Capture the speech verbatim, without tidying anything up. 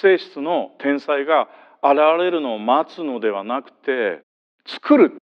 性質の天才が現れるのを待つのではなくて、作る